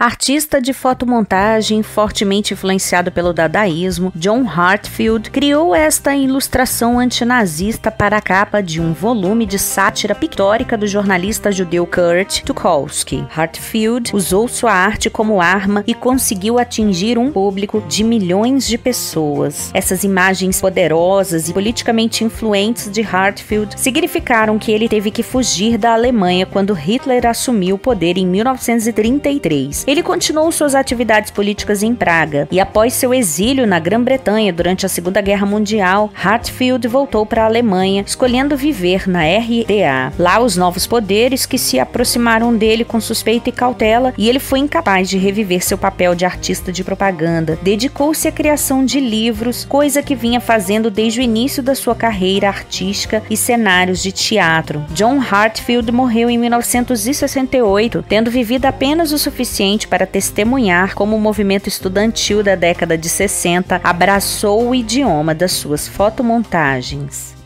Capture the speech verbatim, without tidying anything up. Artista de fotomontagem fortemente influenciado pelo dadaísmo, John Heartfield criou esta ilustração antinazista para a capa de um volume de sátira pictórica do jornalista judeu Kurt Tucholsky. Heartfield usou sua arte como arma e conseguiu atingir um público de milhões de pessoas. Essas imagens poderosas e politicamente influentes de Heartfield significaram que ele teve que fugir da Alemanha quando Hitler assumiu o poder em mil novecentos e trinta e três. Ele continuou suas atividades políticas em Praga e, após seu exílio na Grã-Bretanha durante a Segunda Guerra Mundial, Heartfield voltou para a Alemanha, escolhendo viver na R D A. Lá, os novos poderes que se aproximaram dele com suspeita e cautela, e ele foi incapaz de reviver seu papel de artista de propaganda. Dedicou-se à criação de livros, coisa que vinha fazendo desde o início da sua carreira artística, e cenários de teatro. John Heartfield morreu em mil novecentos e sessenta e oito, tendo vivido apenas o suficiente para testemunhar como o movimento estudantil da década de sessenta abraçou o idioma das suas fotomontagens.